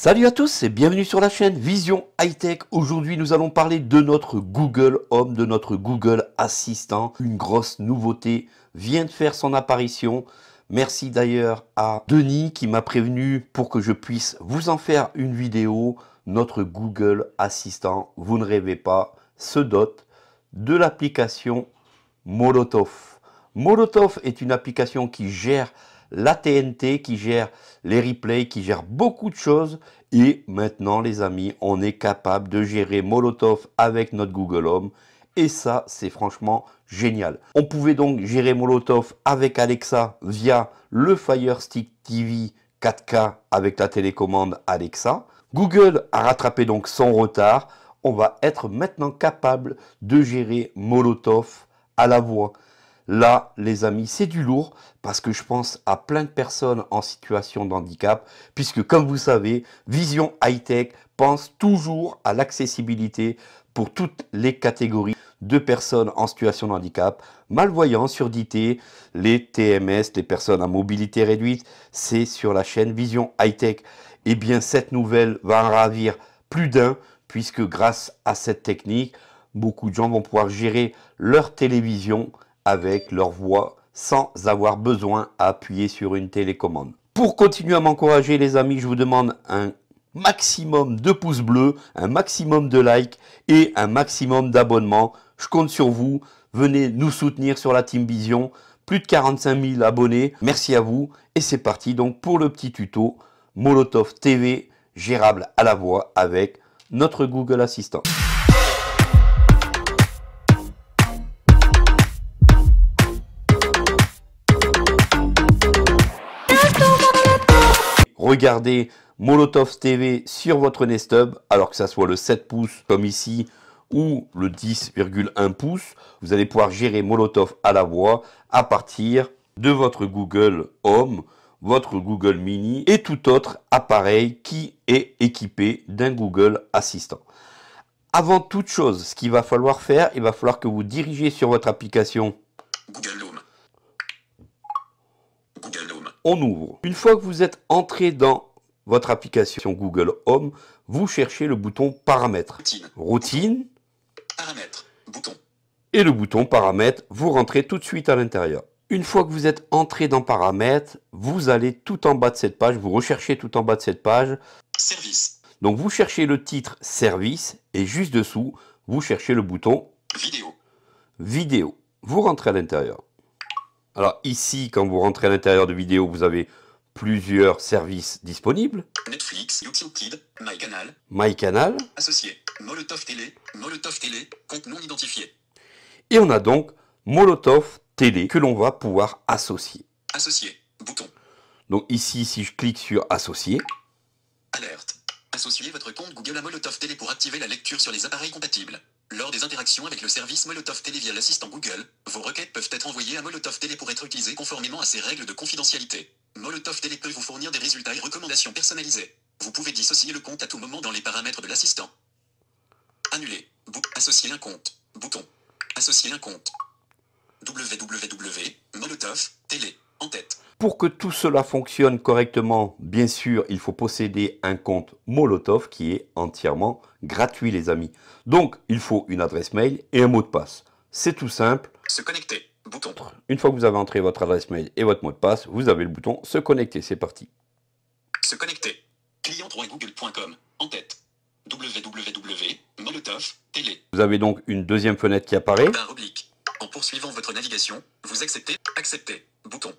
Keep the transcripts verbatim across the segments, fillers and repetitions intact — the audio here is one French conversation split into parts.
Salut à tous et bienvenue sur la chaîne Vision High-Tech. Aujourd'hui nous allons parler de notre Google Home, de notre Google Assistant. Une grosse nouveauté vient de faire son apparition. Merci d'ailleurs à Denis qui m'a prévenu pour que je puisse vous en faire une vidéo. Notre Google Assistant, vous ne rêvez pas, se dote de l'application Molotov. Molotov est une application qui gère la T N T, qui gère les replays, qui gère beaucoup de choses. Et maintenant, les amis, on est capable de gérer Molotov avec notre Google Home. Et ça, c'est franchement génial. On pouvait donc gérer Molotov avec Alexa via le Firestick T V quatre K avec la télécommande Alexa. Google a rattrapé donc son retard. On va être maintenant capable de gérer Molotov à la voix. Là, les amis, c'est du lourd parce que je pense à plein de personnes en situation de handicap puisque, comme vous savez, Vision High-Tech pense toujours à l'accessibilité pour toutes les catégories de personnes en situation de handicap, malvoyants, surdité, les T M S, les personnes à mobilité réduite. C'est sur la chaîne Vision High-Tech. Eh bien, cette nouvelle va en ravir plus d'un puisque grâce à cette technique, beaucoup de gens vont pouvoir gérer leur télévision avec leur voix sans avoir besoin d'appuyer sur une télécommande. Pour continuer à m'encourager les amis, je vous demande un maximum de pouces bleus, un maximum de likes et un maximum d'abonnements. Je compte sur vous, venez nous soutenir sur la Team Vision, plus de quarante-cinq mille abonnés, merci à vous et c'est parti donc pour le petit tuto Molotov T V gérable à la voix avec notre Google Assistant. Regardez Molotov T V sur votre Nest Hub, alors que ça soit le sept pouces comme ici ou le dix virgule un pouces, vous allez pouvoir gérer Molotov à la voix à partir de votre Google Home, votre Google Mini et tout autre appareil qui est équipé d'un Google Assistant. Avant toute chose, ce qu'il va falloir faire, il va falloir que vous dirigez sur votre application Google Home. Google Home. On ouvre. Une fois que vous êtes entré dans votre application Google Home, vous cherchez le bouton paramètres. Routine. Routine. Paramètres. Bouton. Et le bouton paramètres, vous rentrez tout de suite à l'intérieur. Une fois que vous êtes entré dans paramètres, vous allez tout en bas de cette page, vous recherchez tout en bas de cette page. Service. Donc vous cherchez le titre service et juste dessous, vous cherchez le bouton vidéo. Vidéo. Vous rentrez à l'intérieur. Alors ici, quand vous rentrez à l'intérieur de vidéo, vous avez plusieurs services disponibles. Netflix, YouTube Kids, My Canal. My Canal. Associé, Molotov Télé, Molotov Télé, compte non identifié. Et on a donc Molotov Télé que l'on va pouvoir associer. Associé, bouton. Donc ici, si je clique sur Associer. Alerte. Associez votre compte Google à Molotov Télé pour activer la lecture sur les appareils compatibles. Lors des interactions avec le service Molotov Télé via l'assistant Google, vos requêtes peuvent être envoyées à Molotov Télé pour être utilisées conformément à ses règles de confidentialité. Molotov Télé peut vous fournir des résultats et recommandations personnalisées. Vous pouvez dissocier le compte à tout moment dans les paramètres de l'assistant. Annuler. Bo- associer un compte. Bouton. Associer un compte. www. Molotov Télé. En tête. Pour que tout cela fonctionne correctement, bien sûr, il faut posséder un compte Molotov qui est entièrement gratuit, les amis. Donc, il faut une adresse mail et un mot de passe. C'est tout simple. Se connecter. Bouton. Une fois que vous avez entré votre adresse mail et votre mot de passe, vous avez le bouton se connecter. C'est parti. Se connecter. client trois google point com. En tête. www point molotov point télé. Vous avez donc une deuxième fenêtre qui apparaît. Barre oblique. En poursuivant votre navigation, vous acceptez. Accepter. Bouton.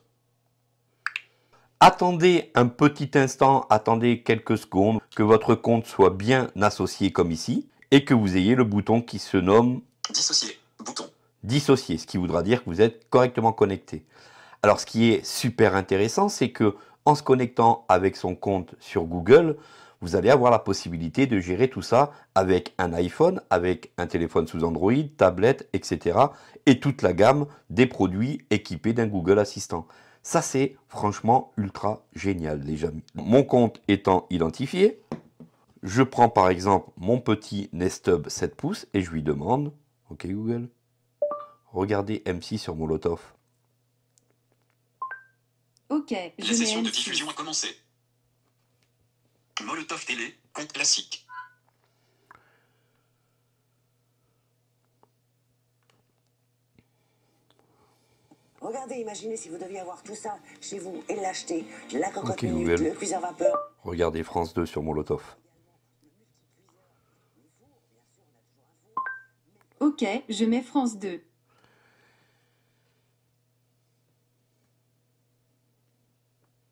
Attendez un petit instant, attendez quelques secondes, que votre compte soit bien associé comme ici et que vous ayez le bouton qui se nomme Dissocier. Bouton. Dissocier, ce qui voudra dire que vous êtes correctement connecté. Alors ce qui est super intéressant, c'est que en se connectant avec son compte sur Google, vous allez avoir la possibilité de gérer tout ça avec un iPhone, avec un téléphone sous Android, tablette, et cetera. Et toute la gamme des produits équipés d'un Google Assistant. Ça, c'est franchement ultra génial, les amis. Mon compte étant identifié, je prends par exemple mon petit Nest Hub sept pouces et je lui demande « Ok Google, regardez M six sur Molotov. » Ok, je la session de diffusion a commencé. Molotov Télé, compte classique. Regardez, imaginez si vous deviez avoir tout ça chez vous et l'acheter. La cocotte okay, minute, le cuiseur vapeur. Regardez France deux sur Molotov. Ok, je mets France deux.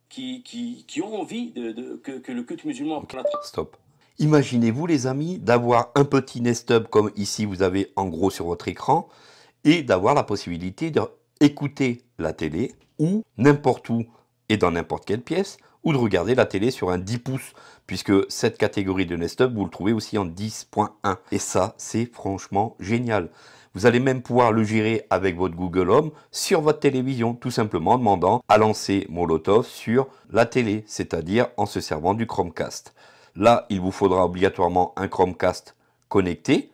Qui, qui, qui ont envie de, de, que, que le culte musulman... Okay, stop. Imaginez-vous, les amis, d'avoir un petit Nest Hub comme ici, vous avez en gros sur votre écran, et d'avoir la possibilité de... écouter la télé ou n'importe où et dans n'importe quelle pièce, ou de regarder la télé sur un dix pouces, puisque cette catégorie de Nest Hub, vous le trouvez aussi en dix point un. Et ça, c'est franchement génial. Vous allez même pouvoir le gérer avec votre Google Home sur votre télévision, tout simplement en demandant à lancer Molotov sur la télé, c'est-à-dire en se servant du Chromecast. Là, il vous faudra obligatoirement un Chromecast connecté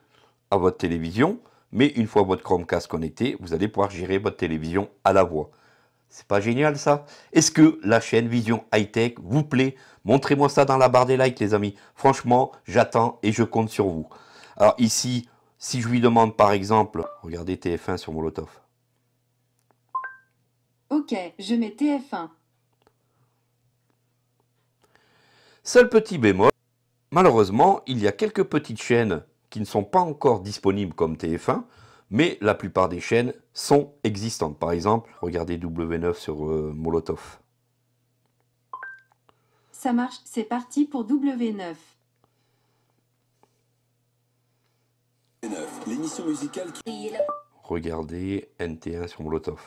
à votre télévision. Mais une fois votre Chromecast connecté, vous allez pouvoir gérer votre télévision à la voix. C'est pas génial ça? Est-ce que la chaîne Vision High-Tech vous plaît? Montrez-moi ça dans la barre des likes les amis. Franchement, j'attends et je compte sur vous. Alors ici, si je lui demande par exemple, regardez T F un sur Molotov. Ok, je mets T F un. Seul petit bémol, malheureusement, il y a quelques petites chaînes qui ne sont pas encore disponibles comme T F un, mais la plupart des chaînes sont existantes. Par exemple, regardez W neuf sur euh, Molotov. Ça marche, c'est parti pour W neuf. L'émission musicale qui... Regardez N T un sur Molotov.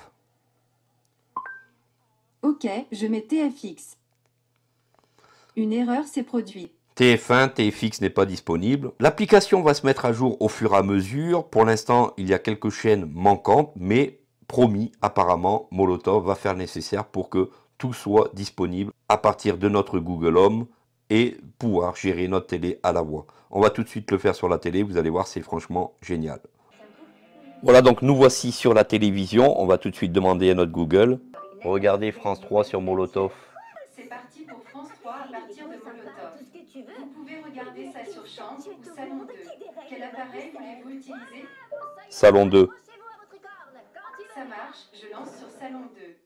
Ok, je mets T F X. Une erreur s'est produite. T F un, T F X n'est pas disponible. L'application va se mettre à jour au fur et à mesure. Pour l'instant, il y a quelques chaînes manquantes, mais promis, apparemment, Molotov va faire le nécessaire pour que tout soit disponible à partir de notre Google Home et pouvoir gérer notre télé à la voix. On va tout de suite le faire sur la télé, vous allez voir, c'est franchement génial. Voilà, donc nous voici sur la télévision. On va tout de suite demander à notre Google. Regardez France trois sur Molotov. C'est parti pour France trois à partir de Molotov. Vous pouvez regarder ça sur chambre ou salon deux. Quel appareil voulez-vous utiliser? Salon deux. Ça marche, je lance sur salon deux.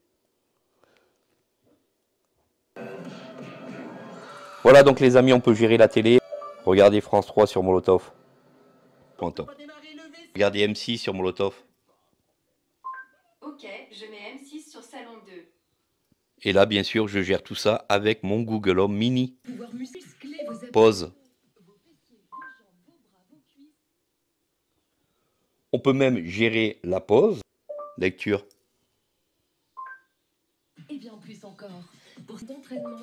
Voilà donc les amis, on peut gérer la télé. Regardez France trois sur Molotov. Regardez M six sur Molotov. Ok, je mets M six sur salon deux. Et là, bien sûr, je gère tout ça avec mon Google Home Mini. Pause. On peut même gérer la pause. Lecture.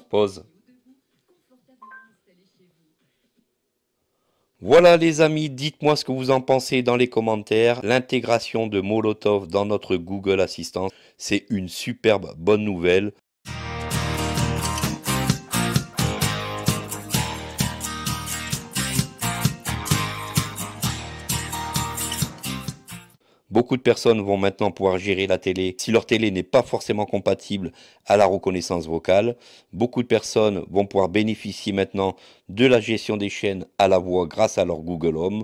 Pause. Voilà les amis, dites-moi ce que vous en pensez dans les commentaires. L'intégration de Molotov dans notre Google Assistant, c'est une superbe bonne nouvelle. Beaucoup de personnes vont maintenant pouvoir gérer la télé si leur télé n'est pas forcément compatible à la reconnaissance vocale. Beaucoup de personnes vont pouvoir bénéficier maintenant de la gestion des chaînes à la voix grâce à leur Google Home.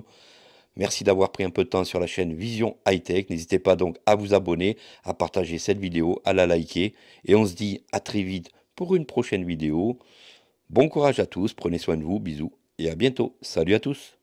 Merci d'avoir pris un peu de temps sur la chaîne Vision High-Tech. N'hésitez pas donc à vous abonner, à partager cette vidéo, à la liker. Et on se dit à très vite pour une prochaine vidéo. Bon courage à tous, prenez soin de vous, bisous et à bientôt. Salut à tous!